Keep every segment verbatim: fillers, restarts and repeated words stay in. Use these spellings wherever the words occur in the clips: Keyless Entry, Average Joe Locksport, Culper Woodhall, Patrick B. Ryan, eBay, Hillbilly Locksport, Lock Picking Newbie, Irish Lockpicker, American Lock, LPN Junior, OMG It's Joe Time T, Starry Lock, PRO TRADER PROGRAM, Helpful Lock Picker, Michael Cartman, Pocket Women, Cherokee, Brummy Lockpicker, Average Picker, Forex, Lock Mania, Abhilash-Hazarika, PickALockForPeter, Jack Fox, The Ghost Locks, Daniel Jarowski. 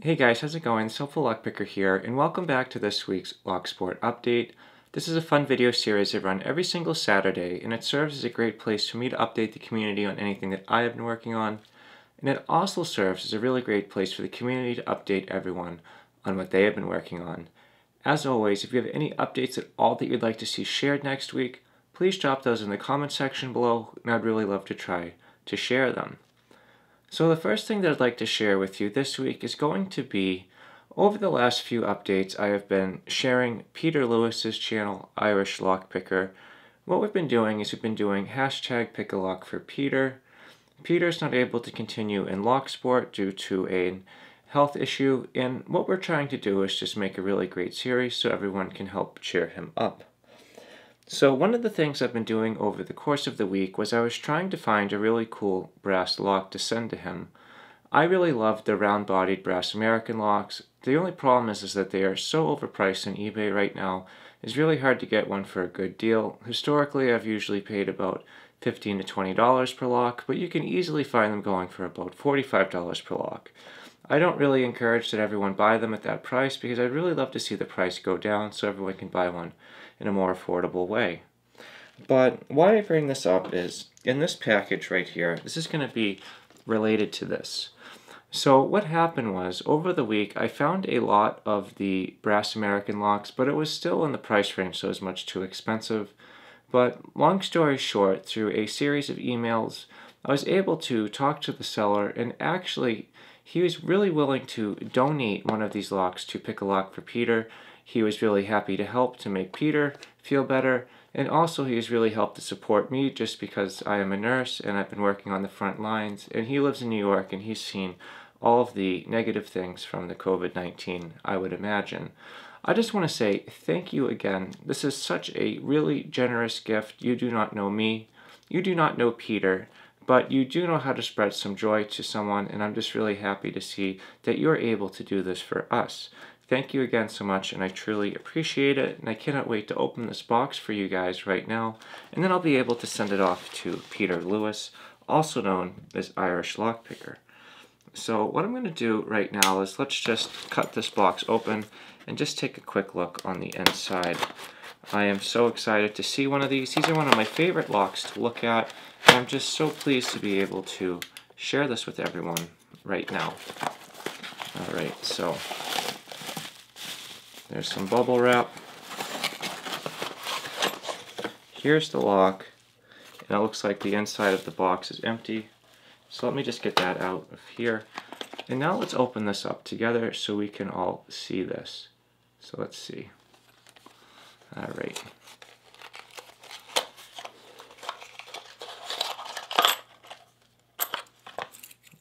Hey guys, how's it going? It's Helpful Lock Picker here, and welcome back to this week's Locksport update. This is a fun video series I run every single Saturday, and it serves as a great place for me to update the community on anything that I have been working on, and it also serves as a really great place for the community to update everyone on what they have been working on. As always, if you have any updates at all that you'd like to see shared next week, please drop those in the comment section below, and I'd really love to try to share them. So the first thing that I'd like to share with you this week is going to be, over the last few updates, I have been sharing Peter Lewis's channel, Irish Lockpicker. What we've been doing is we've been doing hashtag pick a lock for Peter. Peter's not able to continue in Locksport due to a health issue, and what we're trying to do is just make a really great series so everyone can help cheer him up. So one of the things I've been doing over the course of the week was I was trying to find a really cool brass lock to send to him. I really love the round-bodied brass American locks. The only problem is, is that they are so overpriced on eBay right now. It's really hard to get one for a good deal. Historically, I've usually paid about fifteen to twenty dollars per lock, but you can easily find them going for about forty-five dollars per lock. I don't really encourage that everyone buy them at that price because I'd really love to see the price go down so everyone can buy one in a more affordable way. But why I bring this up is, in this package right here, this is going to be related to this. So what happened was, over the week, I found a lot of the brass American locks, but it was still in the price range, so it was much too expensive. But long story short, through a series of emails, I was able to talk to the seller, and actually, he was really willing to donate one of these locks to Pick a Lock for Peter. He was really happy to help to make Peter feel better, and also he was really helped to support me just because I am a nurse and I've been working on the front lines, and he lives in New York and he's seen all of the negative things from the COVID nineteen, I would imagine. I just want to say thank you again. This is such a really generous gift. You do not know me. You do not know Peter. But you do know how to spread some joy to someone, and I'm just really happy to see that you're able to do this for us. Thank you again so much, and I truly appreciate it, and I cannot wait to open this box for you guys right now, and then I'll be able to send it off to Peter Lewis, also known as Irish Lockpicker. So what I'm going to do right now is let's just cut this box open and just take a quick look on the inside. I am so excited to see one of these. These are one of my favorite locks to look at, and I'm just so pleased to be able to share this with everyone right now. Alright, so there's some bubble wrap. Here's the lock, and it looks like the inside of the box is empty. So let me just get that out of here. And now let's open this up together so we can all see this. So let's see. Alright.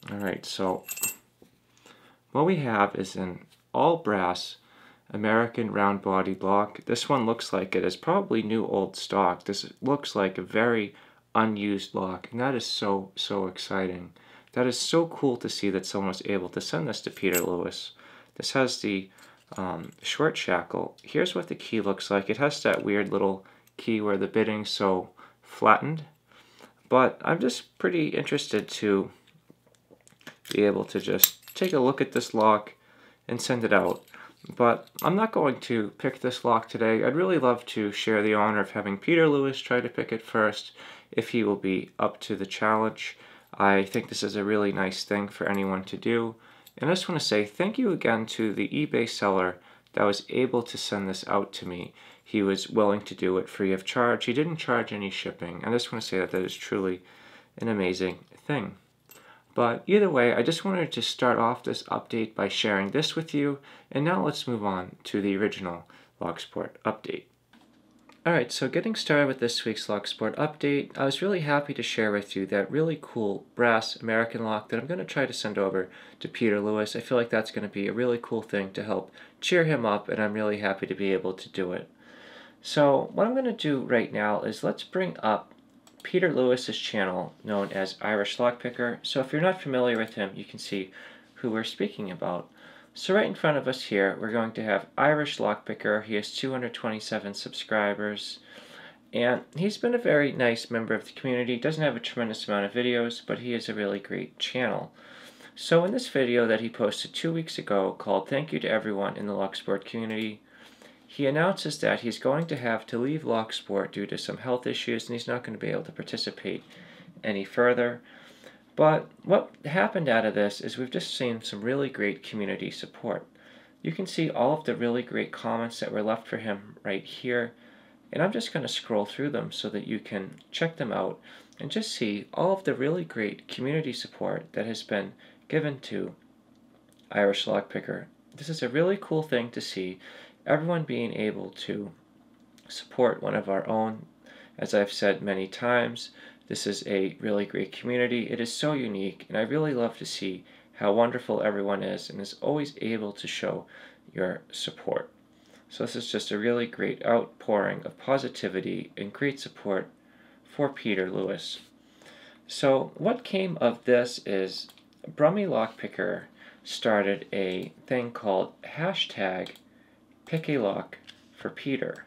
Alright, so what we have is an all brass American round bodied lock. This one looks like it is probably new old stock. This looks like a very unused lock, and that is so, so exciting. That is so cool to see that someone was able to send this to Peter Lewis. This has the Um, short shackle. Here's what the key looks like. It has that weird little key where the bidding's so flattened, but I'm just pretty interested to be able to just take a look at this lock and send it out. But I'm not going to pick this lock today. I'd really love to share the honor of having Peter Lewis try to pick it first if he will be up to the challenge. I think this is a really nice thing for anyone to do. And I just want to say thank you again to the eBay seller that was able to send this out to me. He was willing to do it free of charge. He didn't charge any shipping. I just want to say that that is truly an amazing thing. But either way, I just wanted to start off this update by sharing this with you. And now let's move on to the original Locksport update. Alright, so getting started with this week's Locksport update, I was really happy to share with you that really cool brass American lock that I'm going to try to send over to Peter Lewis. I feel like that's going to be a really cool thing to help cheer him up, and I'm really happy to be able to do it. So what I'm going to do right now is let's bring up Peter Lewis's channel known as Irish Lockpicker. So if you're not familiar with him, you can see who we're speaking about. So right in front of us here, we're going to have Irish Lockpicker. He has two hundred twenty-seven subscribers, and he's been a very nice member of the community. Doesn't have a tremendous amount of videos, but he is a really great channel. So in this video that he posted two weeks ago called Thank You to Everyone in the Locksport Community, he announces that he's going to have to leave Locksport due to some health issues and he's not going to be able to participate any further. But what happened out of this is we've just seen some really great community support. You can see all of the really great comments that were left for him right here, and I'm just going to scroll through them so that you can check them out and just see all of the really great community support that has been given to Irish Lockpicker. This is a really cool thing to see, everyone being able to support one of our own. As I've said many times, this is a really great community. It is so unique, and I really love to see how wonderful everyone is and is always able to show your support. So this is just a really great outpouring of positivity and great support for Peter Lewis. So what came of this is Brummy Lockpicker started a thing called hashtag Pick a Lock for Peter.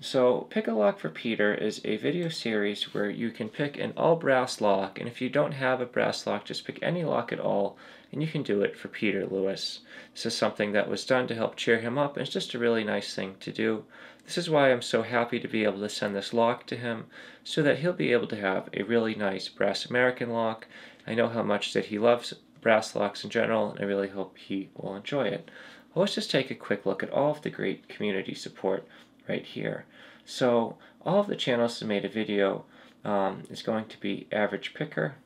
So Pick a Lock for Peter is a video series where you can pick an all brass lock, and if you don't have a brass lock, just pick any lock at all, and you can do it for Peter Lewis. This is something that was done to help cheer him up, and it's just a really nice thing to do. This is why I'm so happy to be able to send this lock to him, so that he'll be able to have a really nice brass American lock. I know how much that he loves brass locks in general, and I really hope he will enjoy it. Well, let's just take a quick look at all of the great community support right here. So all of the channels that made a video um, is going to be Average Picker,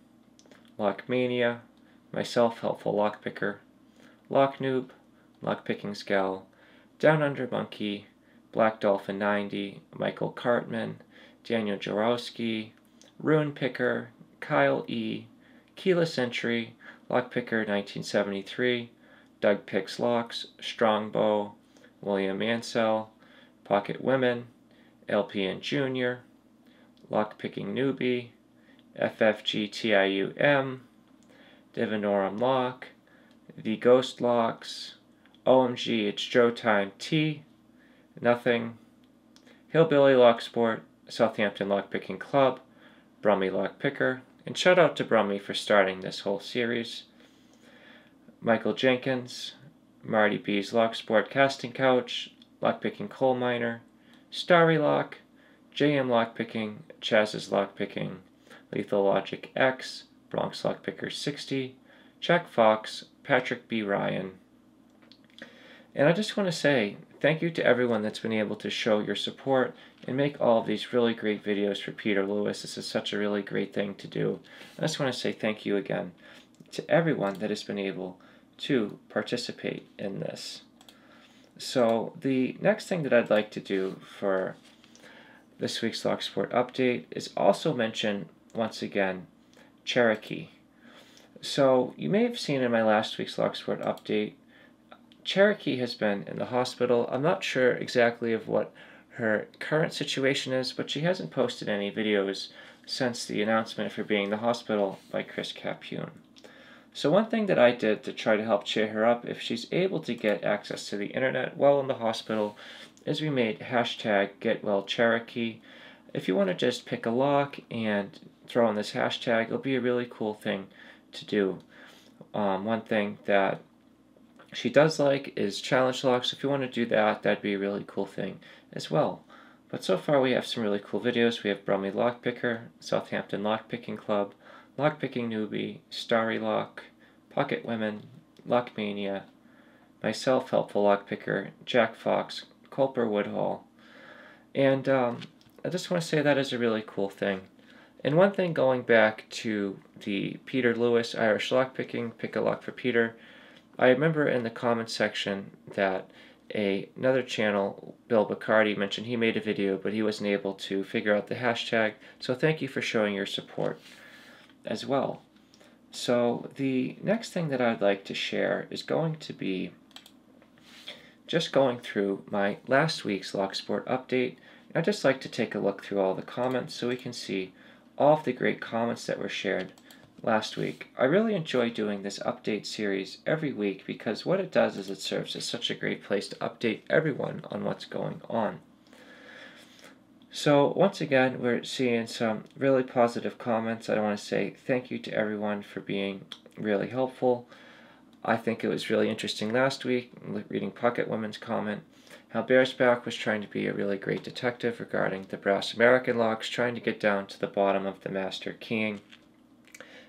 Lock Mania, myself, Helpful Lock Picker, Lock Noob, Lock Picking Scowl, Down Under Monkey, Black Dolphin ninety, Michael Cartman, Daniel Jarowski, Rune Picker, Kyle E, Keyless Entry, Lock Picker nineteen seventy-three, Doug Picks Locks, Strongbow, William Ansell, Pocket Women, L P N Junior, Lock Picking Newbie, F F G T I U M, Divinorum Lock, The Ghost Locks, O M G It's Joe Time T, Nothing, Hillbilly Locksport, Southampton Lock Picking Club, Brummy Lockpicker, and shout out to Brummy for starting this whole series, Michael Jenkins, Marty B's Locksport Casting Couch, Lockpicking Coal Miner, Starry Lock, J M Lockpicking, Chaz's Lockpicking, Lethal Logic X, Bronx Lockpicker sixty, Jack Fox, Patrick B. Ryan. And I just want to say thank you to everyone that's been able to show your support and make all of these really great videos for Peter Lewis. This is such a really great thing to do. I just want to say thank you again to everyone that has been able to participate in this. So the next thing that I'd like to do for this week's Locksport update is also mention, once again, Cherokee. So you may have seen in my last week's Locksport update, Cherokee has been in the hospital. I'm not sure exactly of what her current situation is, but she hasn't posted any videos since the announcement of her being in the hospital by Chris Capune. So one thing that I did to try to help cheer her up, if she's able to get access to the internet while in the hospital, is we made hashtag GetWellCherokee. If you want to just pick a lock and throw in this hashtag, it'll be a really cool thing to do. Um, one thing that she does like is challenge locks. If you want to do that, that'd be a really cool thing as well. But so far we have some really cool videos. We have Brummy Lockpicker, Southampton Lock Picking Club, Lock Picking Newbie, Starry Lock, Pocket Women, Lock Mania, myself, Helpful Lock Picker, Jack Fox, Culper Woodhall. And um, I just want to say that is a really cool thing. And one thing going back to the Peter Lewis Irish Lock Picking, Pick a Lock for Peter, I remember in the comment section that a, another channel, Bill Bacardi, mentioned he made a video, but he wasn't able to figure out the hashtag. So thank you for showing your support as well. So the next thing that I'd like to share is going to be just going through my last week's Locksport update. I'd just like to take a look through all the comments so we can see all of the great comments that were shared last week. I really enjoy doing this update series every week because what it does is it serves as such a great place to update everyone on what's going on. So once again, we're seeing some really positive comments. I want to say thank you to everyone for being really helpful. I think it was really interesting last week, reading Pocket Women's comment, how Bearsback was trying to be a really great detective regarding the brass American locks, trying to get down to the bottom of the master keying.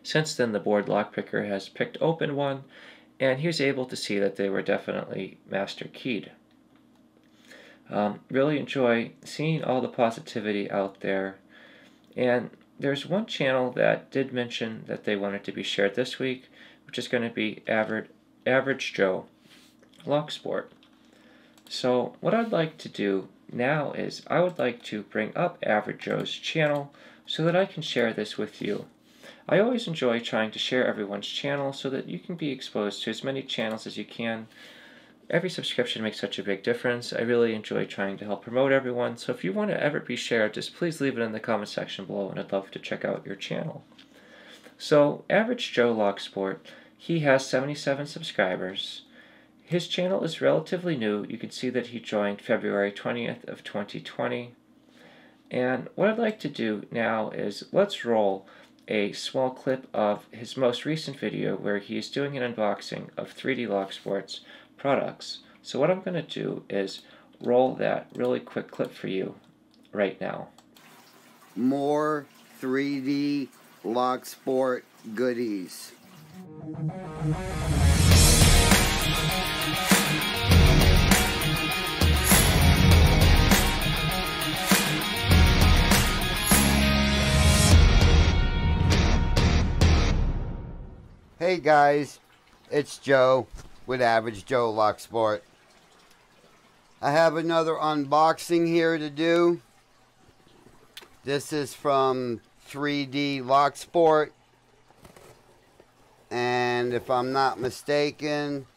Since then, the board lockpicker has picked open one, and he was able to see that they were definitely master keyed. Um, really enjoy seeing all the positivity out there. And there's one channel that did mention that they wanted to be shared this week, which is going to be Average, Average Joe Locksport. So what I'd like to do now is I would like to bring up Average Joe's channel so that I can share this with you. I always enjoy trying to share everyone's channel so that you can be exposed to as many channels as you can. Every subscription makes such a big difference. I really enjoy trying to help promote everyone, so if you want to ever be shared, just please leave it in the comment section below, and I'd love to check out your channel. So, Average Joe Locksport, he has seventy-seven subscribers. His channel is relatively new. You can see that he joined February twentieth of twenty twenty. And what I'd like to do now is let's roll a small clip of his most recent video where he is doing an unboxing of three D Locksport's products. So what I'm going to do is roll that really quick clip for you right now. More three D Locksport goodies. Hey guys, it's Joe with Average Joe Locksport. I have another unboxing here to do. This is from three D Locksport, and if I'm not mistaken,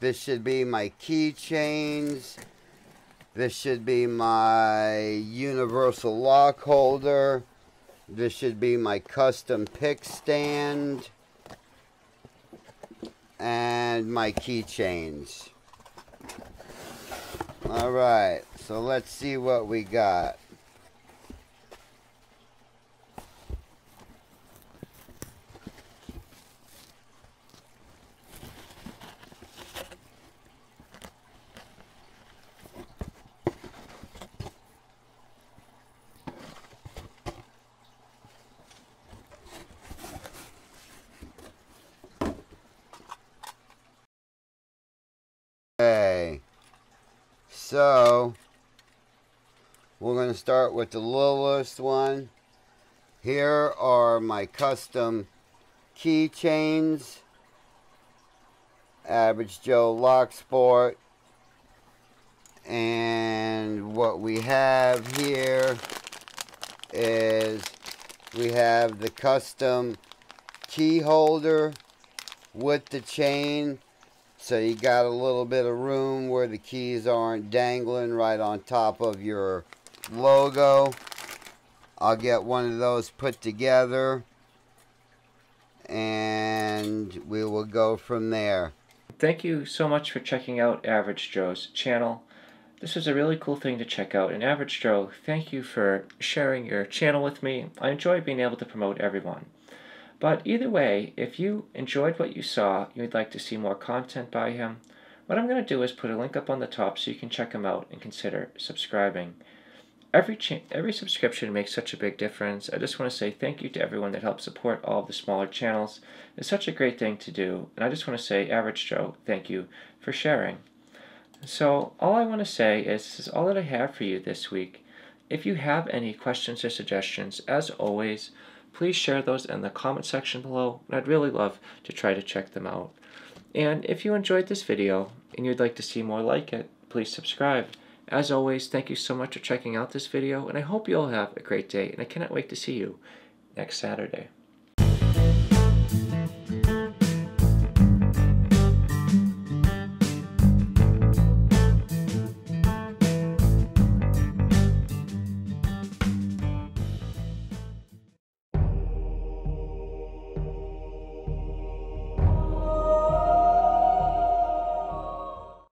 this should be my keychains. This should be my universal lock holder. This should be my custom pick stand and my keychains. All right, so let's see what we got. So, we're going to start with the littlest one. Here are my custom keychains. Average Joe Locksport. And what we have here is we have the custom key holder with the chain. So you got a little bit of room where the keys aren't dangling right on top of your logo. I'll get one of those put together and we will go from there. Thank you so much for checking out Average Joe's channel. This was a really cool thing to check out, and Average Joe, thank you for sharing your channel with me. I enjoy being able to promote everyone. But either way, if you enjoyed what you saw and you'd like to see more content by him, what I'm going to do is put a link up on the top so you can check him out and consider subscribing. Every, cha every subscription makes such a big difference. I just want to say thank you to everyone that helped support all of the smaller channels. It's such a great thing to do, and I just want to say, Average Joe, thank you for sharing. So all I want to say is this is all that I have for you this week. If you have any questions or suggestions, as always, please share those in the comment section below, and I'd really love to try to check them out. And if you enjoyed this video and you'd like to see more like it, please subscribe. As always, thank you so much for checking out this video, and I hope you all have a great day, and I cannot wait to see you next Saturday.